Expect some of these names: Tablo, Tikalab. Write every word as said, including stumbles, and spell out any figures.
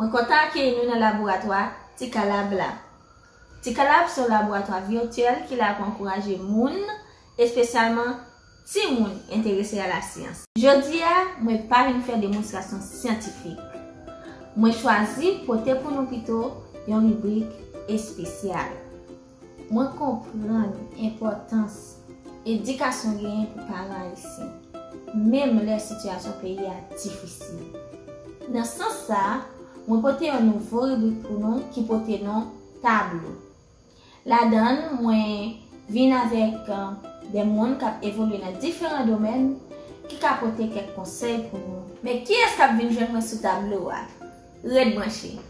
Nous contactons dans le laboratoire Tikalab. Tikalab est un laboratoire virtuel qui a encouragé les gens, et spécialement les gens intéressés à la science. Aujourd'hui, je ne vais pas faire de démonstration scientifique. Je choisis pour nous plutôt une rubrique spéciale. Je comprends l'importance de l'éducation pour les parents ici, même les situations pays difficiles. Dans ce sens, je porte un nouveau rubrique pour nous qui porte le nom Tablo. Là-dedans, je viens avec des gens qui évoluent dans différents domaines qui apportent quelques conseils pour nous. Mais qui est-ce qui vient jouer sur Tablo? Red branché.